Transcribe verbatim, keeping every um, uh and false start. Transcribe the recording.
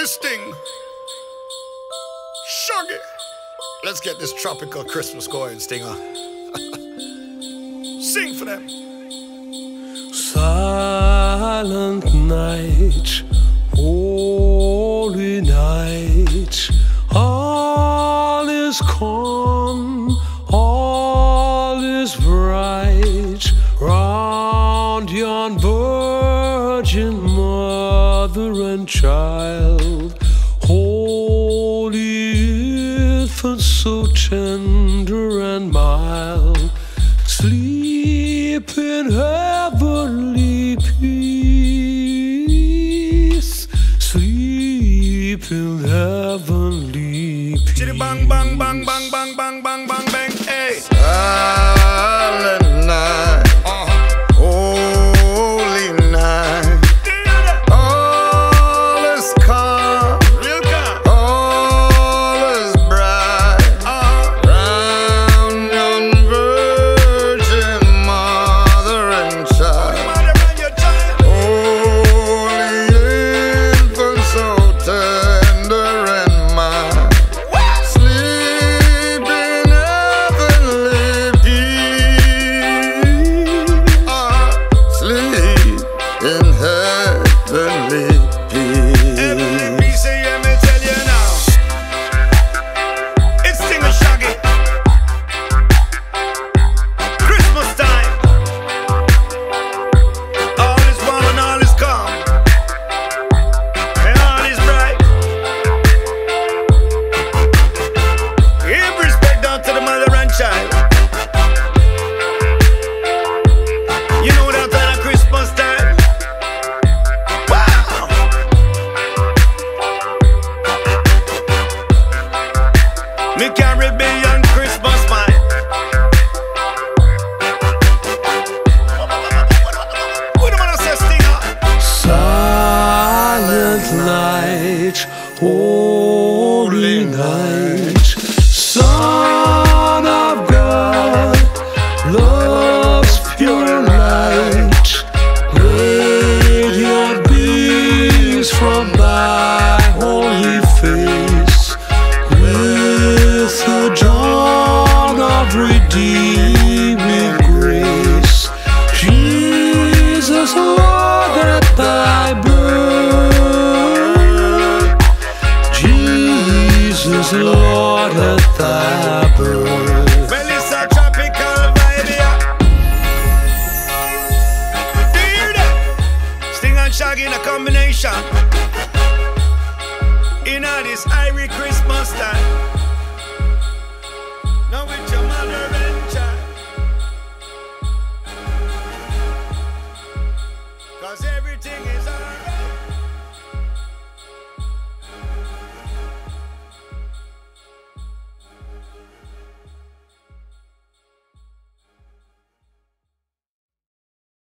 It's Sting. Shaggy. Let's get this tropical Christmas going, Stinger. Sing for them. Silent night, holy night, all is calm, all is bright, round yon virgin mother and child. Holy infant, so tender and mild, sleep in heavenly peace, sleep in heavenly peace. Chitty bang bang bang bang bang bang bang bang bang. Hey. Silent night. Holy night, Son of God, love's pure light, radiant beams from thy holy face, with the dawn of redeeming grace, Jesus, Lord, at thy birth. Jesus, Lord, at thy birth. Well, it's a tropical vibe here. Do you hear that? Sting and Shaggy in a combination. In all this Irish Christmas time.